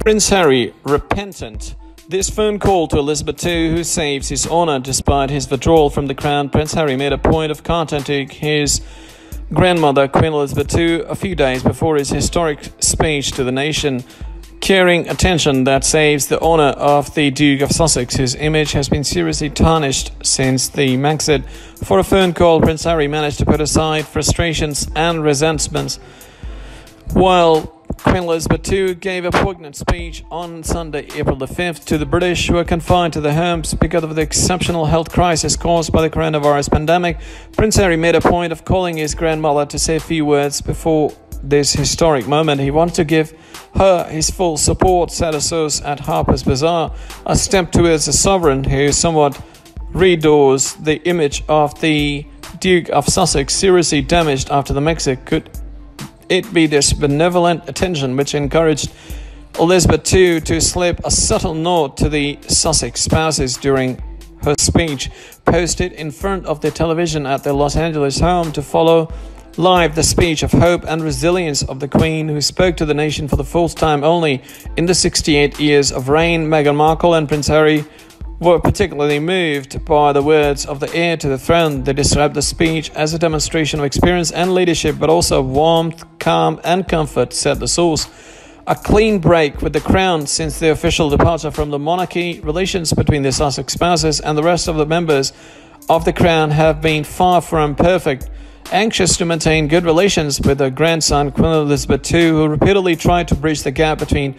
Prince Harry, repentant. This phone call to Elizabeth II, who saves his honor despite his withdrawal from the crown. Prince Harry made a point of contacting his grandmother, Queen Elizabeth II, a few days before his historic speech to the nation, caring attention that saves the honor of the Duke of Sussex, whose image has been seriously tarnished since the Megxit. For a phone call, Prince Harry managed to put aside frustrations and resentments, while Queen Elizabeth II gave a poignant speech on Sunday, April the 5th, to the British who are confined to their homes because of the exceptional health crisis caused by the coronavirus pandemic. Prince Harry made a point of calling his grandmother to say a few words before this historic moment. He wants to give her his full support, said a source at Harper's Bazaar, a step towards a sovereign who somewhat redoes the image of the Duke of Sussex, seriously damaged after the Megxit. Could it be this benevolent attention which encouraged Elizabeth II to slip a subtle note to the Sussex spouses during her speech? Posted in front of the television at their Los Angeles home to follow live the speech of hope and resilience of the Queen, who spoke to the nation for the fourth time only in the 68 years of reign. Meghan Markle and Prince Harry were particularly moved by the words of the heir to the throne. They described the speech as a demonstration of experience and leadership, but also warmth, calm and comfort, said the source. A clean break with the crown since the official departure from the monarchy. Relations between the Sussex spouses and the rest of the members of the crown have been far from perfect. Anxious to maintain good relations with her grandson, Queen Elizabeth II, who repeatedly tried to bridge the gap between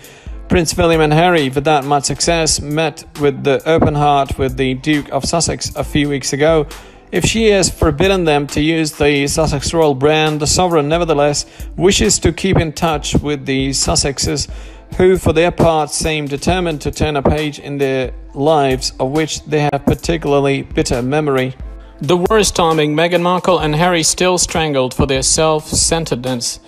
Prince William and Harry without much success, met with the open heart with the Duke of Sussex a few weeks ago. If she has forbidden them to use the Sussex royal brand, the sovereign nevertheless wishes to keep in touch with the Sussexes, who for their part seem determined to turn a page in their lives, of which they have particularly bitter memory. The worst timing, Meghan Markle and Harry still strangled for their self-centeredness.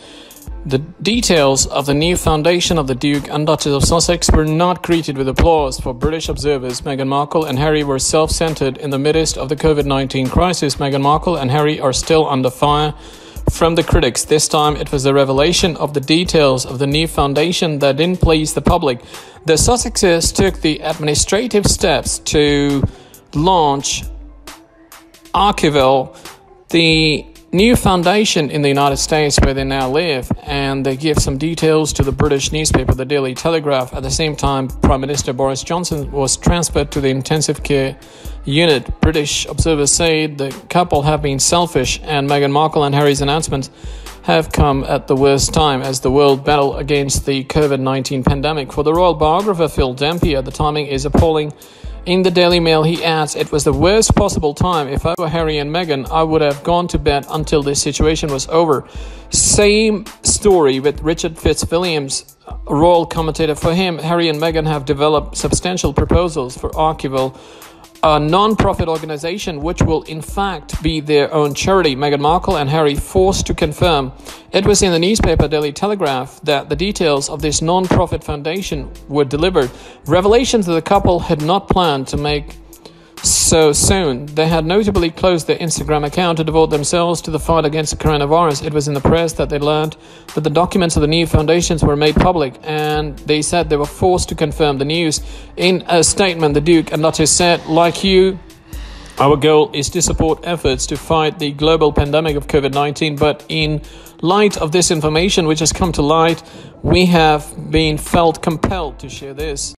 The details of the new foundation of the Duke and Duchess of Sussex were not greeted with applause for British observers. Meghan Markle and Harry were self-centered in the midst of the COVID-19 crisis. Meghan Markle and Harry are still under fire from the critics. This time it was the revelation of the details of the new foundation that didn't please the public. The Sussexes took the administrative steps to launch Archival, the new foundation in the United States where they now live, and they give some details to the British newspaper, the Daily Telegraph. At the same time, Prime Minister Boris Johnson was transferred to the intensive care unit. British observers say the couple have been selfish, and Meghan Markle and Harry's announcements have come at the worst time as the world battle against the COVID-19 pandemic. For the royal biographer Phil Dampier, the timing is appalling. In the Daily Mail, he adds, "It was the worst possible time. If I were Harry and Meghan, I would have gone to bed until this situation was over." Same story with Richard Fitzwilliams, royal commentator. For him, Harry and Meghan have developed substantial proposals for Archival, a non-profit organization which will in fact be their own charity. Meghan Markle and Harry forced to confirm. It was in the newspaper Daily Telegraph that the details of this non-profit foundation were delivered. Revelations that the couple had not planned to make so soon. They had notably closed their Instagram account to devote themselves to the fight against the coronavirus. It was in the press that they learned that the documents of the new foundations were made public, and they said they were forced to confirm the news. In a statement, the Duke and Duchess said, "Like you, our goal is to support efforts to fight the global pandemic of COVID-19, but in light of this information which has come to light, we have been felt compelled to share this."